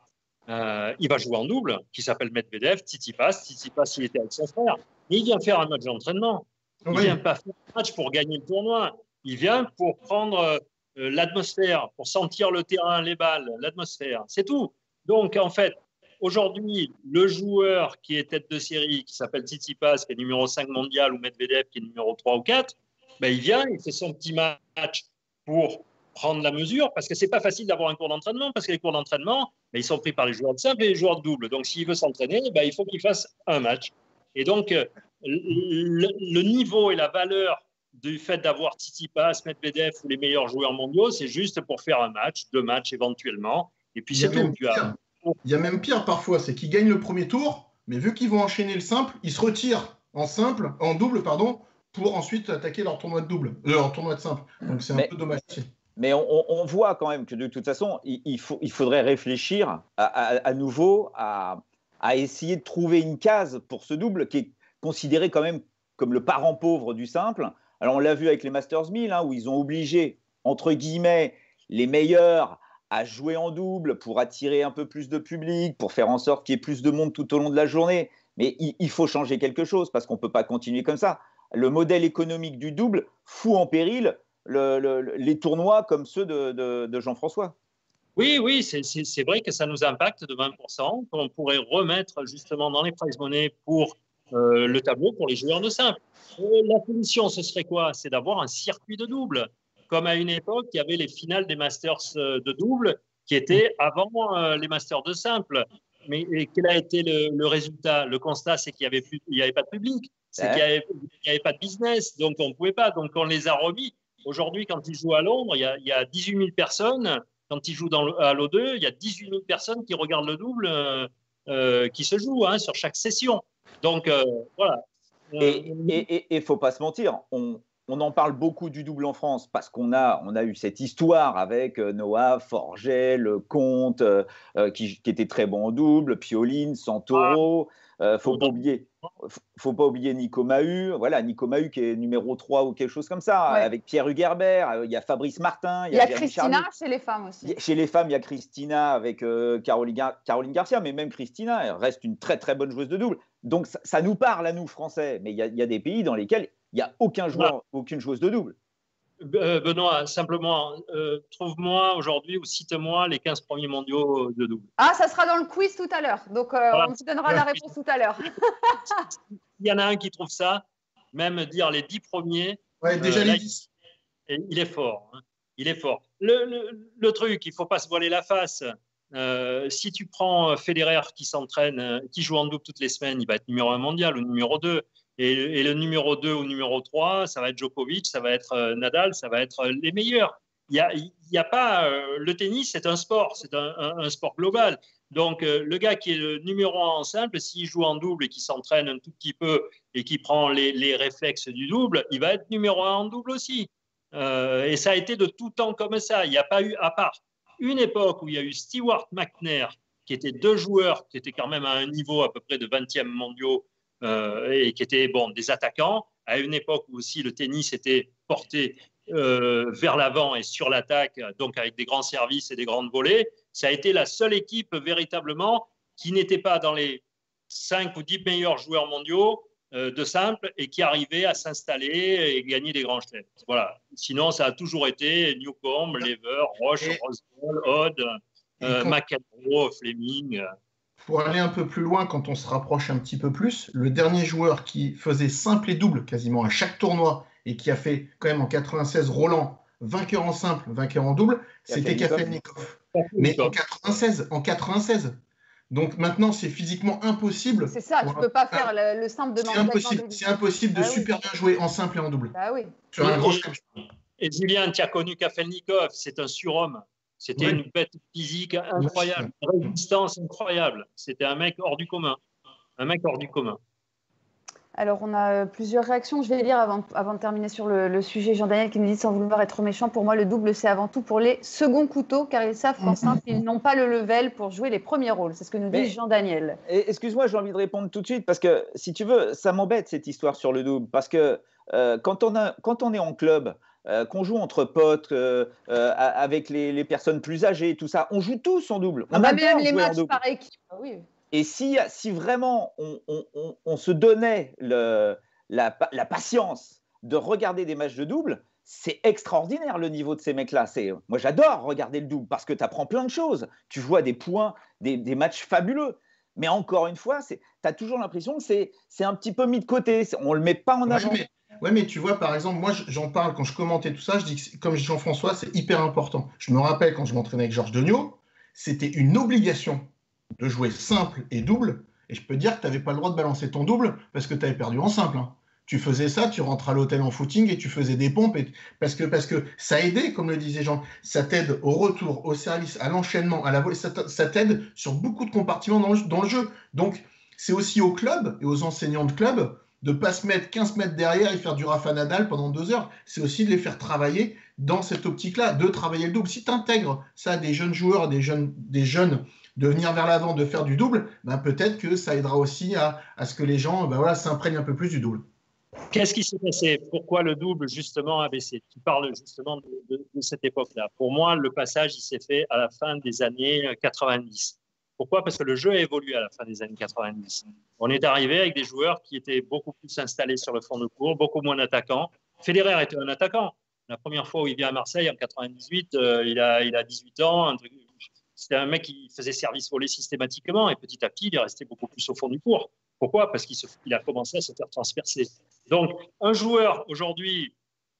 euh, il va jouer en double, qui s'appelle Medvedev, Tsitsipas. Tsitsipas, il était avec son frère. Mais il vient faire un match d'entraînement. Il ne oui. vient pas faire un match pour gagner le tournoi. Il vient pour prendre l'atmosphère, pour sentir le terrain, les balles, l'atmosphère, c'est tout. Donc, en fait, aujourd'hui, le joueur qui est tête de série, qui s'appelle Tsitsipas, qui est numéro cinq mondial, ou Medvedev, qui est numéro trois ou quatre, ben, il vient, il fait son petit match pour prendre la mesure, parce que ce n'est pas facile d'avoir un cours d'entraînement, parce que les cours d'entraînement, ben, ils sont pris par les joueurs de simple et les joueurs de double. Donc, s'il veut s'entraîner, ben, il faut qu'il fasse un match. Et donc, le, le niveau et la valeur du fait d'avoir Tsitsipas, Medvedev ou les meilleurs joueurs mondiaux, c'est juste pour faire un match, deux matchs éventuellement. Et puis c'est tout. Tu as... Il y a même pire parfois, c'est qu'ils gagnent le premier tour, mais vu qu'ils vont enchaîner le simple, ils se retirent en simple, en double, pardon, pour ensuite attaquer leur tournoi de double, euh, leur tournoi de simple. Donc c'est un mais, peu dommage. Mais on, on voit quand même que de toute façon, il, il, faut, il faudrait réfléchir à, à, à nouveau à, à essayer de trouver une case pour ce double qui est considéré quand même comme le parent pauvre du simple. Alors, on l'a vu avec les Masters mille, hein, où ils ont obligé, entre guillemets, les meilleurs à jouer en double pour attirer un peu plus de public, pour faire en sorte qu'il y ait plus de monde tout au long de la journée. Mais il, il faut changer quelque chose parce qu'on ne peut pas continuer comme ça. Le modèle économique du double fout en péril le, le, les tournois comme ceux de, de, de Jean-François. Oui, oui, c'est vrai que ça nous impacte de vingt pour cent, qu'on pourrait remettre justement dans les prize money pour… Euh, le tableau pour les joueurs de simple. Et la solution, ce serait quoi? C'est d'avoir un circuit de double. Comme à une époque, il y avait les finales des Masters de double qui étaient avant euh, les Masters de simple. Mais quel a été le, le résultat? Le constat, c'est qu'il n'y avait, avait pas de public, c'est qu'il n'y avait, avait pas de business, donc on ne pouvait pas. Donc on les a remis. Aujourd'hui, quand ils jouent à Londres, il y a, il y a dix-huit mille personnes. Quand ils jouent dans le, à l'O deux, il y a dix-huit mille personnes qui regardent le double euh, euh, qui se joue hein, sur chaque session. Donc, euh, voilà. Et il ne faut pas se mentir, on, on en parle beaucoup du double en France parce qu'on a, on a eu cette histoire avec Noah, Forget, Lecomte, euh, qui, qui était très bon en double, Pioline, Santoro. Il euh, ne faut, faut pas oublier Nicolas Mahut. Voilà, Nicolas Mahut qui est numéro trois ou quelque chose comme ça, ouais. Avec Pierre Hugerbert, il y a Fabrice Martin. Il y a, y a Christina Charny. Chez les femmes aussi. Chez les femmes, il y a Christina avec euh, Caroline, Gar Caroline Garcia, mais même Christina, elle reste une très très bonne joueuse de double. Donc, ça, ça nous parle à nous, Français, mais il y, y a des pays dans lesquels il n'y a aucun joueur, voilà. Aucune joueuse de double. Benoît, simplement, euh, trouve-moi aujourd'hui ou cite-moi les quinze premiers mondiaux de double. Ah, ça sera dans le quiz tout à l'heure. Donc, euh, voilà. On te donnera la réponse tout à l'heure. Il y en a un qui trouve ça, même dire les dix premiers. Ouais, déjà euh, les dix. Il est fort. Hein, il est fort. Le, le, le truc, il ne faut pas se voiler la face. Euh, si tu prends Federer qui s'entraîne, qui joue en double toutes les semaines, il va être numéro un mondial ou numéro deux. Et le, et le numéro deux ou numéro trois, ça va être Djokovic, ça va être Nadal, ça va être les meilleurs. Il y a, il y a pas, euh, le tennis, c'est un sport, c'est un, un, un sport global. Donc, euh, le gars qui est le numéro un en simple, s'il joue en double et qui s'entraîne un tout petit peu et qui prend les, les réflexes du double, il va être numéro un en double aussi. Euh, et ça a été de tout temps comme ça. Il n'y a pas eu, à part une époque où il y a eu Stewart McNair, qui étaient deux joueurs qui étaient quand même à un niveau à peu près de vingtième mondiaux, Euh, et qui étaient bon, des attaquants, à une époque où aussi le tennis était porté euh, vers l'avant et sur l'attaque, donc avec des grands services et des grandes volées. Ça a été la seule équipe véritablement qui n'était pas dans les cinq ou dix meilleurs joueurs mondiaux euh, de simple et qui arrivaient à s'installer et gagner des grands chelems. Voilà. Sinon, ça a toujours été Newcombe, Lever, Roche, et... Roswell, Odd, euh, McEnroe, Fleming. Pour aller un peu plus loin, quand on se rapproche un petit peu plus, le dernier joueur qui faisait simple et double quasiment à chaque tournoi et qui a fait quand même en quatre-vingt-seize Roland, vainqueur en simple, vainqueur en double, c'était Kafelnikov. Mais en quatre-vingt-seize, en quatre-vingt-seize. Donc maintenant, c'est physiquement impossible. C'est ça, tu ne peux pas faire le, le simple de manque. C'est impossible de ah, super oui. bien jouer en simple et en double. Ah oui. Sur un gros scrum. Et Julien, tu as connu Kafelnikov, c'est un surhomme. C'était oui. une bête physique incroyable, oui. une résistance incroyable. C'était un mec hors du commun. Un mec hors du commun. Alors, on a plusieurs réactions. Je vais les lire avant, avant de terminer sur le, le sujet. Jean-Daniel qui nous dit, sans vouloir être méchant, pour moi, le double, c'est avant tout pour les seconds couteaux, car ils savent qu'en simple, ils n'ont pas le level pour jouer les premiers rôles. C'est ce que nous dit Jean-Daniel. Excuse-moi, j'ai envie de répondre tout de suite, parce que, si tu veux, ça m'embête, cette histoire sur le double. Parce que euh, quand, on a, quand on est en club, euh, qu'on joue entre potes, euh, euh, avec les, les personnes plus âgées, tout ça, on joue tous en double. On, on a même les matchs par équipe, oui. Et si, si vraiment on, on, on, on se donnait le, la, la patience de regarder des matchs de double, c'est extraordinaire le niveau de ces mecs-là. Moi, j'adore regarder le double parce que tu apprends plein de choses. Tu vois des points, des, des matchs fabuleux. Mais encore une fois, tu as toujours l'impression que c'est un petit peu mis de côté. On ne le met pas en avant. Ouais, mais, ouais, mais tu vois, par exemple, moi, j'en parle quand je commentais tout ça. Je dis que, comme Jean-François, c'est hyper important. Je me rappelle quand je m'entraînais avec Georges Degnaud, c'était une obligation de jouer simple et double, et je peux dire que tu n'avais pas le droit de balancer ton double parce que tu avais perdu en simple. Hein. Tu faisais ça, tu rentres à l'hôtel en footing et tu faisais des pompes et... parce, que, parce que ça aidait, comme le disait Jean, ça t'aide au retour, au service, à l'enchaînement, à la volée, ça t'aide sur beaucoup de compartiments dans le, dans le jeu. Donc, c'est aussi au club et aux enseignants de club de ne pas se mettre quinze mètres derrière et faire du Rafa Nadal pendant deux heures. C'est aussi de les faire travailler dans cette optique-là, de travailler le double. Si tu intègres ça des jeunes joueurs, des jeunes... Des jeunes de venir vers l'avant, de faire du double, ben peut-être que ça aidera aussi à, à ce que les gens ben voilà, s'imprègnent un peu plus du double. Qu'est-ce qui s'est passé? Pourquoi le double, justement, a baissé? Tu parles justement de, de, de cette époque-là. Pour moi, le passage, il s'est fait à la fin des années quatre-vingt-dix. Pourquoi? Parce que le jeu a évolué à la fin des années quatre-vingt-dix. On est arrivé avec des joueurs qui étaient beaucoup plus installés sur le fond de court, beaucoup moins d'attaquants. Federer était un attaquant. La première fois où il vient à Marseille, en quatre-vingt-dix-huit, euh, il, a, il a dix-huit ans, un truc... C'était un mec qui faisait service volé systématiquement et petit à petit, il est resté beaucoup plus au fond du court. Pourquoi? Parce qu'il se, il a commencé à se faire transpercer. Donc, un joueur aujourd'hui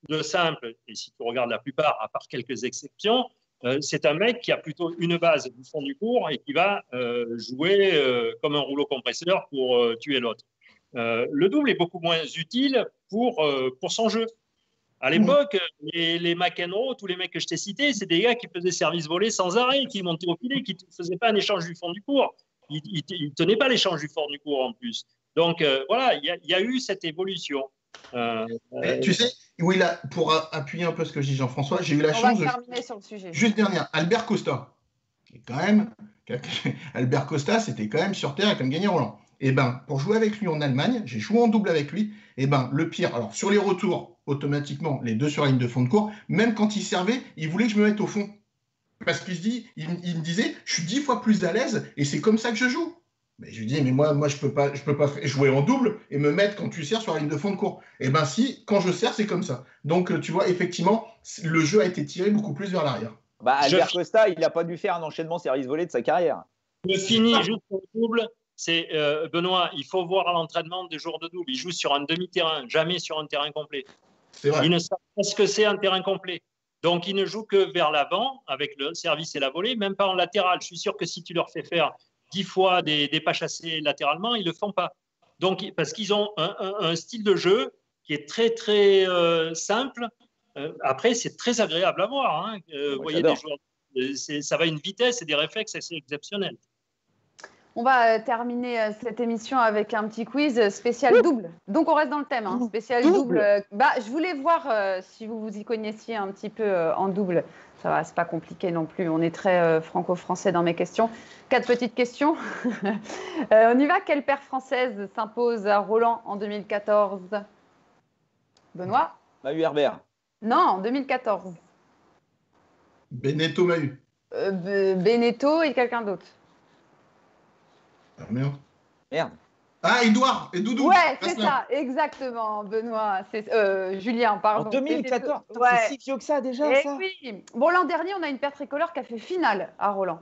de simple, et si tu regardes la plupart, à part quelques exceptions, euh, c'est un mec qui a plutôt une base du fond du court et qui va euh, jouer euh, comme un rouleau compresseur pour euh, tuer l'autre. Euh, le double est beaucoup moins utile pour, euh, pour son jeu. À l'époque, les, les McEnroe, tous les mecs que je t'ai cités, c'est des gars qui faisaient service volé sans arrêt, qui montaient au filet, qui ne faisaient pas un échange du fond du court. Ils ne tenaient pas l'échange du fond du court en plus. Donc euh, voilà, il y, y a eu cette évolution. Euh, euh... Tu sais, oui, là, pour appuyer un peu ce que dit Jean-François, j'ai eu la On chance. On va terminer de... sur le sujet. Juste dernière, Albert Costa. Et quand même, Albert Costa, c'était quand même sur terre et comme gagné Roland. Et ben, pour jouer avec lui en Allemagne, j'ai joué en double avec lui. Et ben, le pire, alors sur les retours. Automatiquement, les deux sur la ligne de fond de court, même quand il servait, il voulait que je me mette au fond. Parce qu'il dit, il, il me disait, je suis dix fois plus à l'aise et c'est comme ça que je joue. Mais je lui dis, mais moi, moi je peux pas, je peux pas jouer en double et me mettre quand tu sers sur la ligne de fond de court. Et bien si, quand je sers, c'est comme ça. Donc tu vois, effectivement, le jeu a été tiré beaucoup plus vers l'arrière. Bah, Albert je... Costa, il n'a pas dû faire un enchaînement service volé de sa carrière. Je finis juste en double. C'est euh, Benoît, il faut voir à l'entraînement des joueurs de double. Ils jouent sur un demi-terrain, jamais sur un terrain complet. Ils ne savent pas ce que c'est un terrain complet. Donc, ils ne jouent que vers l'avant, avec le service et la volée, même pas en latéral. Je suis sûr que si tu leur fais faire dix fois des, des pas chassés latéralement, ils ne le font pas. Donc, parce qu'ils ont un, un, un style de jeu qui est très, très euh, simple. Euh, après, c'est très agréable à voir. Hein. Euh, vous voyez, des joueurs, ça va à une vitesse et des réflexes assez exceptionnels. On va terminer cette émission avec un petit quiz spécial double. Donc, on reste dans le thème, hein, spécial double. Bah, je voulais voir euh, si vous vous y connaissiez un petit peu euh, en double. Ça va, c'est pas compliqué non plus. On est très euh, franco-français dans mes questions. Quatre petites questions. euh, on y va. Quelle paire française s'impose à Roland en deux mille quatorze? Benoît? Mahut Herbert. Non, en deux mille quatorze. Benetto Mahut. Euh, Benetto et quelqu'un d'autre. Ah merde. Merde. Ah, Edouard et Doudou. Ouais, c'est ça, exactement, Benoît. Euh, Julien, pardon. En deux mille quatorze, c'est ouais. si vieux que ça déjà. Et ça. Oui. Bon, l'an dernier, on a une paire tricolore qui a fait finale à Roland.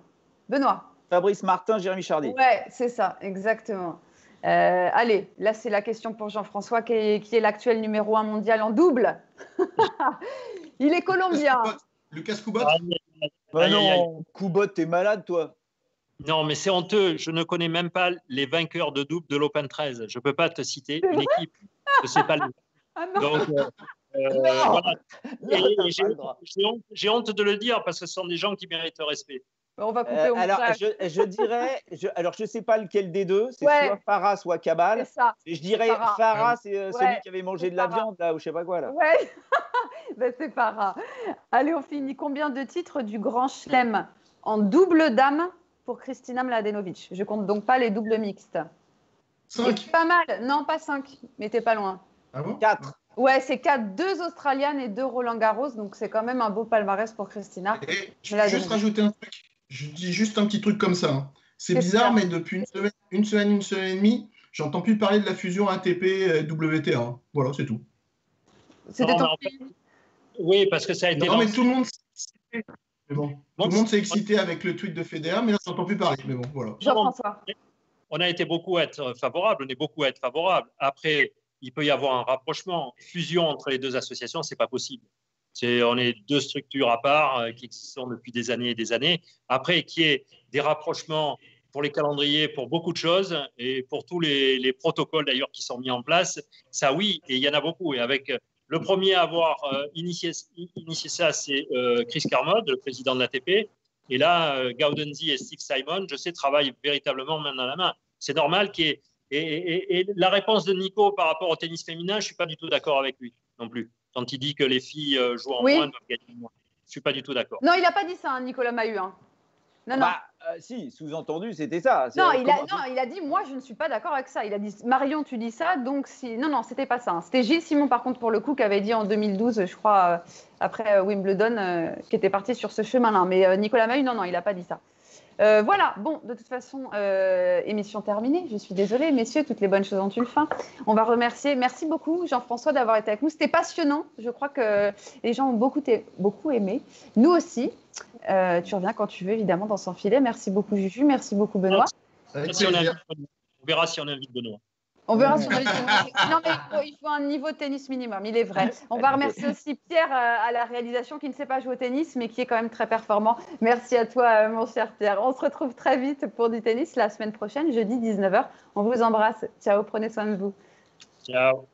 Benoît. Fabrice Martin, Jérémy Chardy. Ouais, c'est ça, exactement. Euh, allez, là, c'est la question pour Jean-François, qui est, qui est l'actuel numéro un mondial en double. Il est colombien. Lucas Coubot. Ah non, Coubot, t'es malade, toi. Non, mais c'est honteux. Je ne connais même pas les vainqueurs de double de l'Open treize. Je ne peux pas te citer une équipe. Je ne sais pas. Le... Ah non. Donc, euh, non. Voilà. J'ai honte, honte de le dire parce que ce sont des gens qui méritent le respect. On va couper euh, alors, je, je dirais, je, alors je ne sais pas lequel des deux, c'est ouais. soit Farah, soit Cabal. Je dirais Farah, Farah c'est ouais. celui qui avait mangé de la Farah. viande, là, ou je ne sais pas quoi. Là. Ouais. Ben, c'est Farah. Allez, on finit. Combien de titres du Grand Chelem en double dame pour Kristina Mladenovic? Je compte donc pas les doubles mixtes. cinq. Pas mal. Non, pas cinq, mais t'es pas loin. Ah bon? quatre. Ouais, c'est quatre. Deux Australiennes et deux Roland-Garros, donc c'est quand même un beau palmarès pour Kristina. Et je vais juste rajouter un truc. Je dis juste un petit truc comme ça. Hein. C'est bizarre, ça. Mais depuis une semaine, une semaine, une semaine et demie, j'entends plus parler de la fusion A T P W T A. Hein. Voilà, c'est tout. C'était ton fait... Oui, parce que ça a été... Non, lancé. Mais tout le monde... Bon. Bon, tout le monde s'est excité avec le tweet de Federer, mais là, on n'entend plus parler. Mais bon, voilà. On a été beaucoup à être favorable, on est beaucoup à être favorable. Après, il peut y avoir un rapprochement, fusion entre les deux associations, c'est pas possible. C'est, on est deux structures à part euh, qui existent depuis des années et des années. Après, qu'il y ait des rapprochements pour les calendriers, pour beaucoup de choses et pour tous les, les protocoles d'ailleurs qui sont mis en place, ça oui, et il y en a beaucoup. Et avec le premier à avoir euh, initié, initié ça, c'est euh, Chris Carmode, le président de l'A T P. Et là, euh, Gaudenzi et Steve Simon, je sais, travaillent véritablement main dans la main. C'est normal qu'il y ait... Et, et, et la réponse de Nico par rapport au tennis féminin, je ne suis pas du tout d'accord avec lui non plus. Quand il dit que les filles euh, jouent en oui. moins, doivent gagner moins. Je ne suis pas du tout d'accord. Non, il n'a pas dit ça, hein, Nicolas Mahut. Hein. Non, bah, non. Euh, si, sous-entendu, c'était ça. Non, il a, non, il a dit, moi, je ne suis pas d'accord avec ça. Il a dit, Marion, tu dis ça, donc si... Non, non, c'était pas ça. Hein. C'était Gilles Simon, par contre, pour le coup, qui avait dit en deux mille douze, je crois, euh, après euh, Wimbledon, euh, qui était parti sur ce chemin-là. Mais euh, Nicolas Mahut, non, non, il n'a pas dit ça. Euh, voilà, bon, de toute façon, euh, émission terminée. Je suis désolée, messieurs, toutes les bonnes choses ont une fin. On va remercier, merci beaucoup Jean-François d'avoir été avec nous. C'était passionnant, je crois que les gens ont beaucoup, beaucoup aimé. Nous aussi, euh, tu reviens quand tu veux, évidemment, dans Sans Filet. Merci beaucoup Juju, merci beaucoup Benoît. Merci. On verra si on invite Benoît. On verra si on invite Benoît. Non, mais il faut, il faut un niveau de tennis minimum, il est vrai. On va remercier aussi Pierre à la réalisation qui ne sait pas jouer au tennis, mais qui est quand même très performant. Merci à toi, mon cher Pierre. On se retrouve très vite pour du tennis la semaine prochaine, jeudi dix-neuf heures. On vous embrasse. Ciao, prenez soin de vous. Ciao.